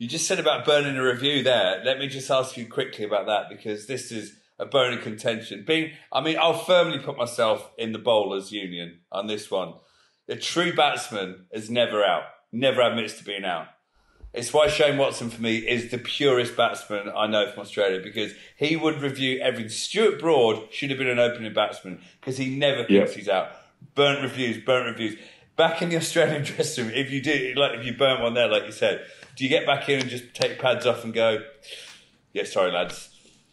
You just said about burning a review there. Let me just ask you quickly about that, because this is a bone of contention. I'll firmly put myself in the bowlers' union on this one. A true batsman is never out, never admits to being out. It's why Shane Watson, for me, is the purest batsman I know from Australia, because he would review everything. Stuart Broad should have been an opening batsman because he never thinks he's out. Burnt reviews. Back in the Australian dressing room, if you do, like if you burn one there, like you said, do you get back in and just take pads off and go, yeah, sorry, lads?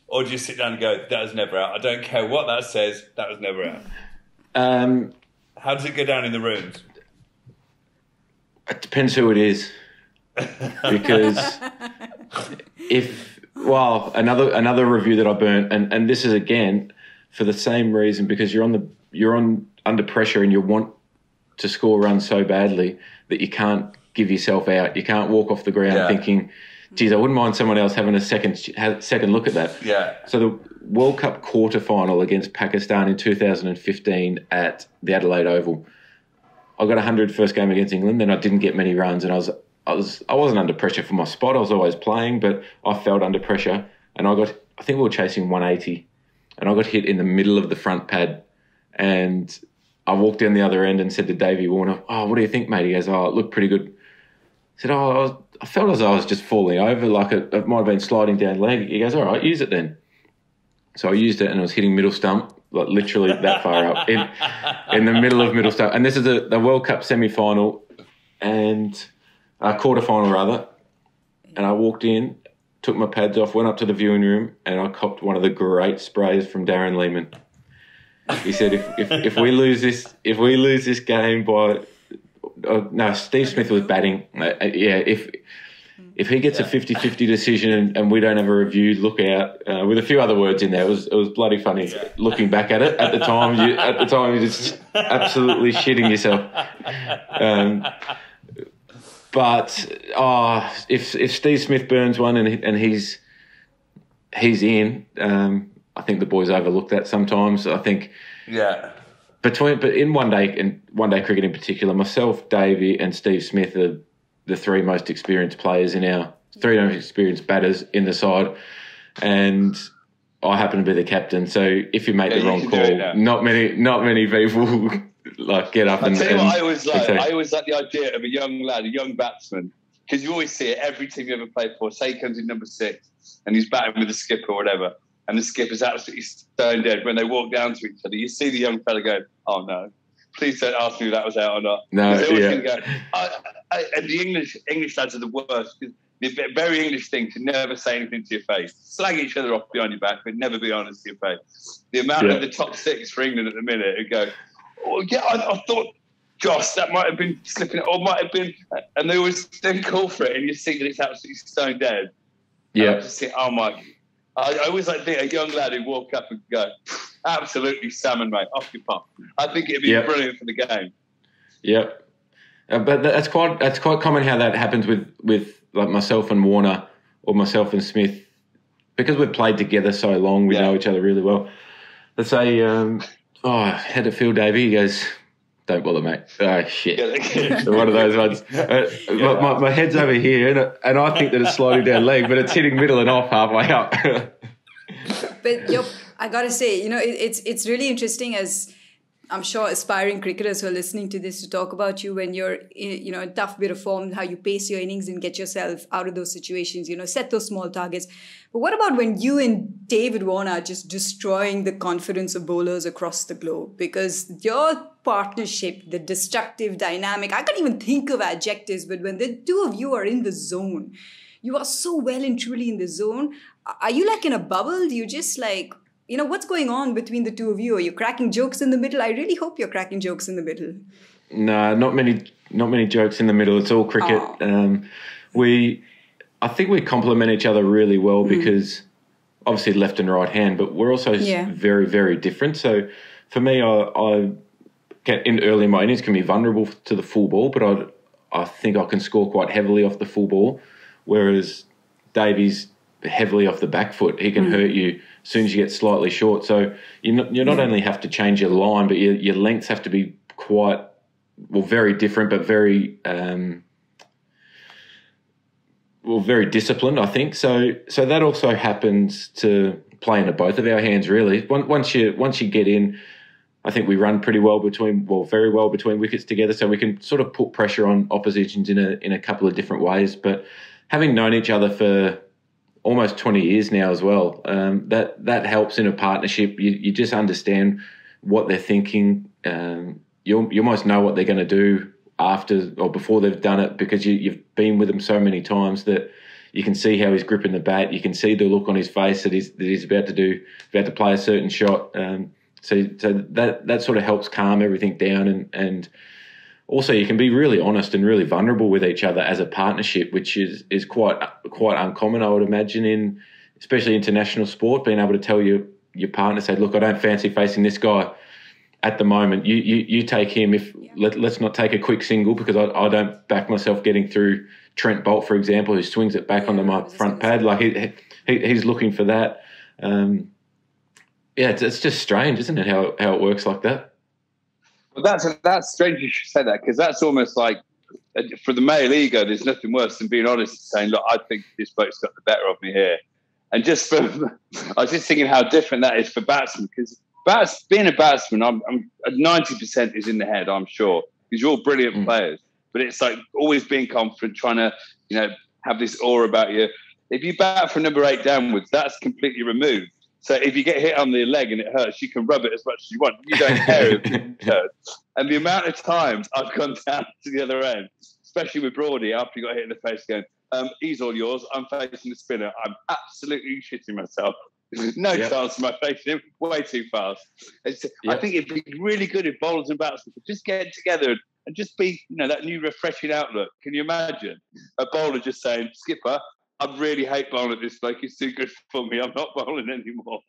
Or do you sit down and go, that was never out? I don't care what that says, that was never out. How does it go down in the rooms? It depends who it is. Because another review that I burnt, and this is, again, for the same reason, because you're under pressure and you want to score runs so badly that you can't give yourself out. You can't walk off the ground thinking, geez, I wouldn't mind someone else having a second look at that. Yeah. So the World Cup quarterfinal against Pakistan in 2015 at the Adelaide Oval, I got 100 first game against England, then I didn't get many runs, and I wasn't under pressure for my spot. I was always playing, but I felt under pressure, and I think we were chasing 180, and I got hit in the middle of the front pad, and I walked down the other end and said to Davey Warner, oh, what do you think, mate? He goes, oh, it looked pretty good. I said, oh, I felt as though I was just falling over, like it might have been sliding down leg. He goes, all right, use it then. So I used it, and I was hitting middle stump, like literally that far up, in the middle of middle stump. And this is the World Cup semi-final, and quarter-final rather, and I walked in, took my pads off, went up to the viewing room, and I copped one of the great sprays from Darren Lehmann. He said, if we lose this, game by, Steve Smith was batting. If he gets a 50-50 decision and we don't have a review, look out. With a few other words in there, it was bloody funny. Yeah. Looking back at it at the time, you're just absolutely shitting yourself. If Steve Smith burns one and he's in. I think the boys overlook that sometimes. I think, but in one day cricket in particular, myself, Davey, and Steve Smith are the three most experienced players in our three most experienced batters in the side, and I happen to be the captain. So if you make the wrong call, not many people like get up I always like. I always like the idea of a young lad, a young batsman, because you always see it every team you ever played for. Say he comes in number 6 and he's batting with a skipper or whatever. And the skipper's absolutely stone dead. When they walk down to each other, you see the young fella going, oh, no, please don't ask me if that was out or not. No, yeah. Go, and the English lads are the worst. It's a very English thing to never say anything to your face. Slag each other off behind your back, but never be honest to your face. The amount of the top 6 for England at the minute who go, oh, yeah, I thought, gosh, that might have been slipping, or might have been, and they always then call for it, and you see that it's absolutely stone dead. Yeah. And I just see, oh, my I always like think a young lad who walk up and go, absolutely salmon, mate, off your pop. I think it'd be brilliant for the game. Yep. But that's quite common how that happens with like myself and Warner or myself and Smith, because we've played together so long, we know each other really well. Let's say, I had a field, Davey. He goes, don't bother, mate. Oh, shit. One of those ones. My head's over here, and I think that it's sliding down leg, but it's hitting middle and off halfway up. But I got to say, it's really interesting, as I'm sure aspiring cricketers who are listening to this, to talk about you when you're in a tough bit of form, how you pace your innings and get yourself out of those situations, set those small targets. But what about when you and David Warner are just destroying the confidence of bowlers across the globe? Because your partnership, the destructive dynamic, I can't even think of adjectives, but when the two of you are in the zone, you are so well and truly in the zone. Are you like in a bubble? Do you just like... what's going on between the two of you? Are you cracking jokes in the middle? I really hope you're cracking jokes in the middle. No, not many jokes in the middle. It's all cricket. Oh. I think we complement each other really well, because obviously left and right hand, but we're also very, very different. So for me, I get in early in my innings, can be vulnerable to the full ball, but I think I can score quite heavily off the full ball, whereas Davey's heavily off the back foot. He can hurt you as soon as you get slightly short. So you not only have to change your line, but your lengths have to be quite, very different, but very well, very disciplined, I think. So that also happens to play into both of our hands, really. Once you get in, I think we run very well between wickets together, so we can sort of put pressure on oppositions in a couple of different ways. But having known each other for almost 20 years now as well, that helps in a partnership. You just understand what they're thinking. You almost know what they're going to do after or before they've done it, because you've been with them so many times that you can see how he's gripping the bat. You can see the look on his face that he's about to play a certain shot. So that sort of helps calm everything down, and also you can be really honest and really vulnerable with each other as a partnership, which is quite uncommon, I would imagine, in especially international sport. Being able to tell your partner, say, look, I don't fancy facing this guy at the moment. You take him. Let's not take a quick single, because I don't back myself getting through Trent Bolt, for example, who swings it back onto my front pad. Like he's looking for that. Yeah, it's just strange, isn't it, how it works like that? Well, that's strange you should say that, because that's almost like, for the male ego, there's nothing worse than being honest and saying, look, I think this bloke's got the better of me here. And I was just thinking how different that is for batsmen, because being a batsman, I'm 90% is in the head, I'm sure, because you're all brilliant players. But it's like always being confident, trying to, have this aura about you. If you bat from number 8 downwards, that's completely removed. So if you get hit on the leg and it hurts, you can rub it as much as you want. You don't care if it hurts. And the amount of times I've gone down to the other end, especially with Broadie, after he got hit in the face, going, he's all yours, I'm facing the spinner. I'm absolutely shitting myself. No chance of my facing him, way too fast. I think it'd be really good if bowlers and batsmen could just get together and just be, that new refreshing outlook. Can you imagine a bowler just saying, skipper, I really hate bowling at this bloke. It's too good for me. I'm not bowling anymore.